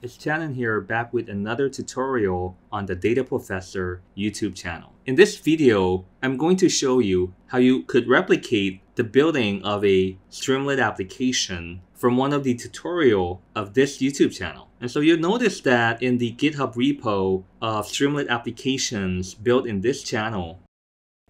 It's Shannon here, back with another tutorial on the Data Professor YouTube channel. In this video, I'm going to show you how you could replicate the building of a Streamlit application from one of the tutorial of this YouTube channel. And so you'll notice that in the GitHub repo of Streamlit applications built in this channel,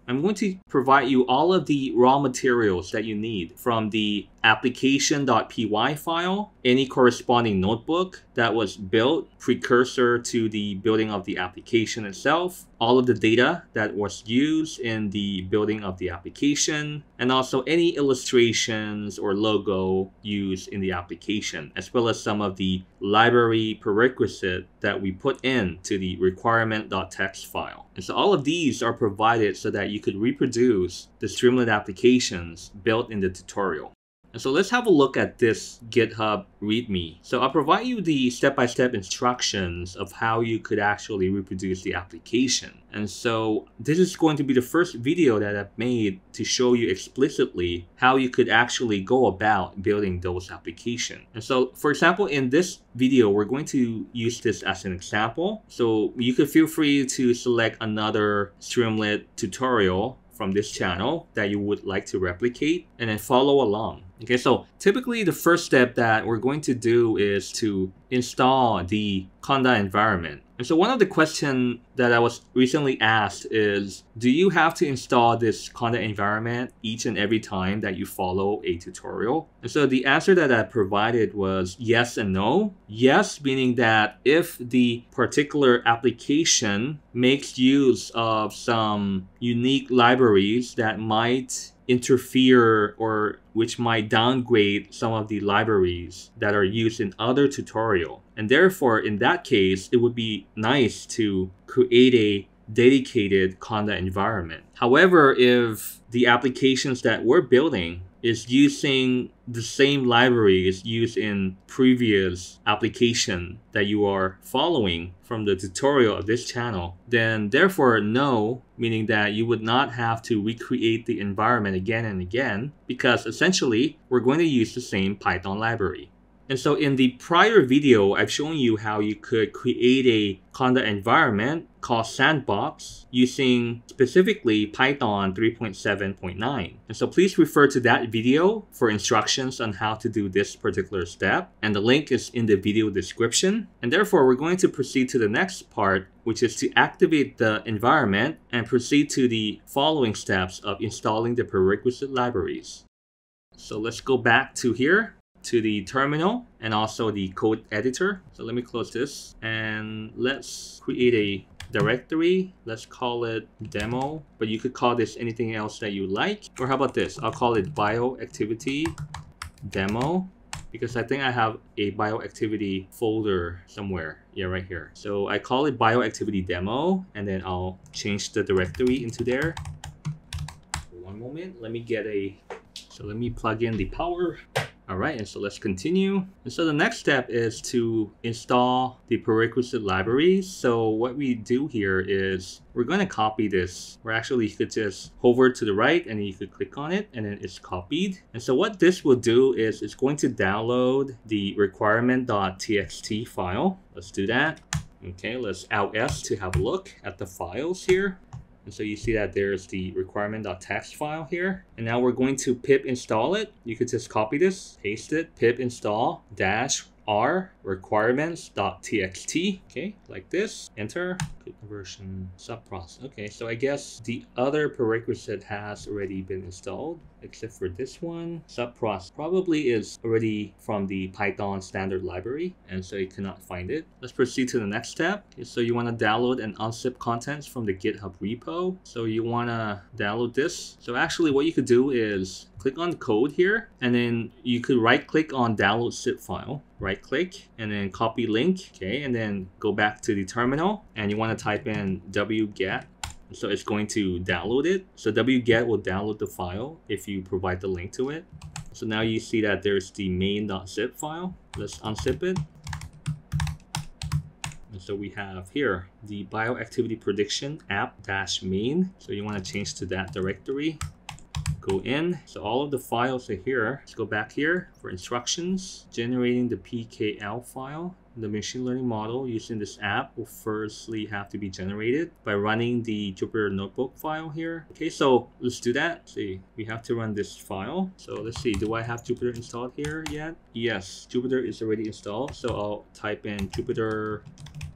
I'm going to provide you all of the raw materials that you need, from the application.py file, any corresponding notebook that was built precursor to the building of the application itself, all of the data that was used in the building of the application, and also any illustrations or logo used in the application, as well as some of the library prerequisite that we put in to the requirement.txt file. And so all of these are provided so that you could reproduce the Streamlit applications built in the tutorial. And so let's have a look at this GitHub README. So I'll provide you the step-by-step instructions of how you could actually reproduce the application. And so this is going to be the first video that I've made to show you explicitly how you could actually go about building those applications. And so, for example, in this video, we're going to use this as an example. So you could feel free to select another Streamlit tutorial from this channel that you would like to replicate and then follow along. Okay, so typically the first step that we're going to do is to install the Conda environment. And so one of the questions that I was recently asked is, do you have to install this Conda environment each and every time that you follow a tutorial? And so the answer that I provided was yes and no. Yes, meaning that if the particular application makes use of some unique libraries that might interfere or which might downgrade some of the libraries that are used in other tutorial. And therefore, in that case, it would be nice to create a dedicated Conda environment. However, if the applications that we're building is using the same libraries used in previous application that you are following from the tutorial of this channel, then therefore no, meaning that you would not have to recreate the environment again and again, because essentially we're going to use the same Python library. And so in the prior video, I've shown you how you could create a Conda environment called Sandbox using specifically Python 3.7.9. And so please refer to that video for instructions on how to do this particular step. And the link is in the video description. And therefore, we're going to proceed to the next part, which is to activate the environment and proceed to the following steps of installing the prerequisite libraries. So let's go back to here, to the terminal and also the code editor. So let me close this and let's create a directory. Let's call it demo, but you could call this anything else that you like. Or how about this? I'll call it bioactivity demo, because I think I have a bioactivity folder somewhere. Yeah, right here. So I call it bioactivity demo, and then I'll change the directory into there. One moment, let me get a, so let me plug in the power. All right, and so let's continue. And so the next step is to install the prerequisite libraries. So what we do here is we're going to copy this, or actually you could just hover to the right and you could click on it and then it's copied. And so what this will do is it's going to download the requirement.txt file. Let's do that. Okay, let's alt S to have a look at the files here. And so you see that there's the requirement.txt file here. And now we're going to pip install it. You could just copy this, paste it, pip install -r requirements.txt. Okay, like this, enter, version subprocess. Okay, so I guess the other prerequisite has already been installed, except for this one. Subprocess probably is already from the Python standard library, and so you cannot find it. Let's proceed to the next step. Okay, so you want to download and unzip contents from the GitHub repo. So you want to download this. So actually what you could do is click on the code here, and then you could right click on download zip file, right click, and then copy link. Okay, and then go back to the terminal and you want to type in wget. So it's going to download it. So wget will download the file if you provide the link to it. So now you see that there's the main.zip file. Let's unzip it. And so we have here the bioactivity prediction app -main. So you want to change to that directory. Go in. So all of the files are here. Let's go back here for instructions. Generating the PKL file. the machine learning model using this app will firstly have to be generated by running the Jupyter Notebook file here. Okay, so let's do that. Let's see, we have to run this file. So let's see, do I have Jupyter installed here yet? Yes, Jupyter is already installed. So I'll type in Jupyter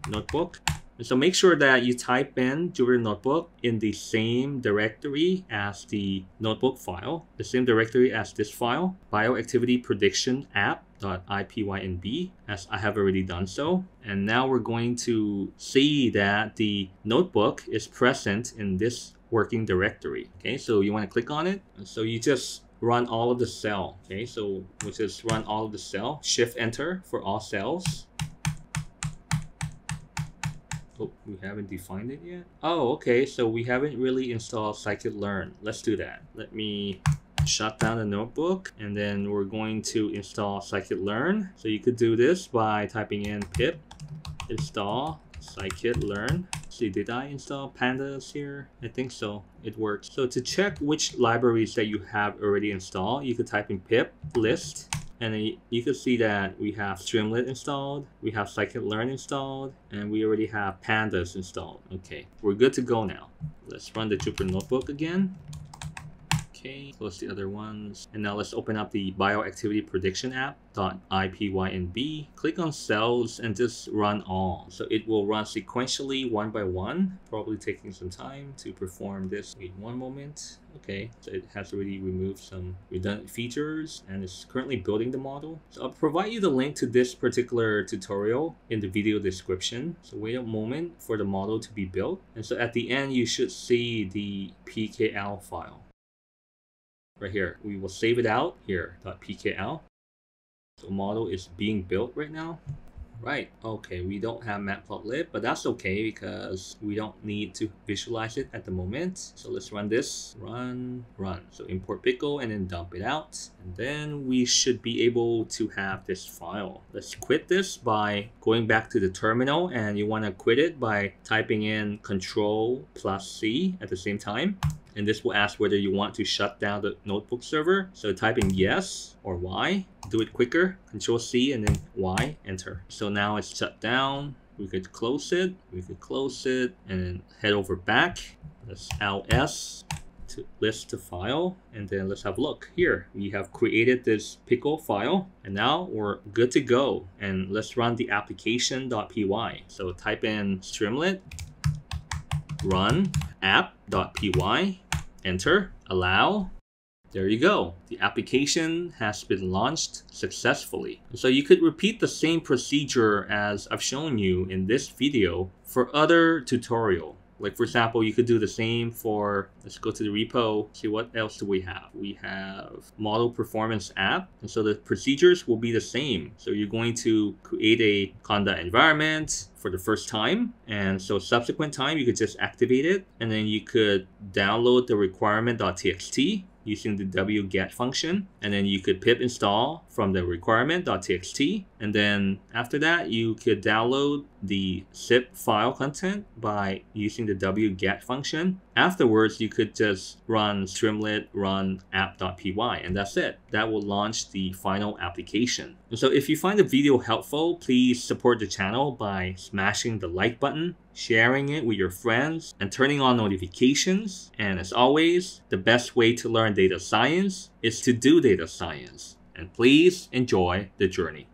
Notebook. And so make sure that you type in Jupyter Notebook in the same directory as the notebook file, the same directory as this file, bioactivity prediction app. .ipynb, as I have already done so. And now we're going to see that the notebook is present in this working directory. Okay, so you want to click on it. So you just run all of the cell. Okay, so we just run all of the cell, shift enter for all cells. Oh, we haven't defined it yet. Oh, okay, so we haven't really installed Scikit-Learn. Let's do that. Let me shut down the notebook, and then we're going to install Scikit-Learn. So you could do this by typing in pip install Scikit-Learn. See, did I install pandas here? I think so. It works. So to check which libraries that you have already installed, you could type in pip list, and then you can see that we have Streamlit installed, we have Scikit-Learn installed, and we already have pandas installed. Okay, we're good to go now. Let's run the Jupyter Notebook again. Okay, close the other ones. And now let's open up the bioactivity prediction app, .ipynb. Click on cells and just run all. So it will run sequentially one by one, probably taking some time to perform this. Wait one moment. Okay, so it has already removed some redundant features and is currently building the model. So I'll provide you the link to this particular tutorial in the video description. So wait a moment for the model to be built. And so at the end, you should see the pkl file. Right here, we will save it out here, .pkl. So model is being built right now. Right, okay, we don't have matplotlib, but that's okay because we don't need to visualize it at the moment. So let's run this, run. So import pickle and then dump it out. And then we should be able to have this file. Let's quit this by going back to the terminal, and you wanna quit it by typing in Control+C at the same time. And this will ask whether you want to shut down the notebook server. So type in yes or Y, do it quicker, Control+C and then Y, enter. So now it's shut down. We could close it, and then head over back. Let's ls to list the file, and then let's have a look here. We have created this pickle file, and now we're good to go. And let's run the application.py. So type in Streamlit, run app.py, enter, allow. There you go. The application has been launched successfully. So you could repeat the same procedure as I've shown you in this video for other tutorial. Like for example, you could do the same for, let's go to the repo, see what else do we have. We have model performance app. And so the procedures will be the same. So you're going to create a Conda environment for the first time. And so subsequent time, you could just activate it. And then you could download the requirement.txt using the wget function. And then you could pip install from the requirement.txt. And then after that, you could download the zip file content by using the wget function. Afterwards, you could just run Streamlit, run app.py, and that's it. That will launch the final application. And so if you find the video helpful, please support the channel by smashing the like button, sharing it with your friends, and turning on notifications. And as always, the best way to learn data science is to do data science. And please enjoy the journey.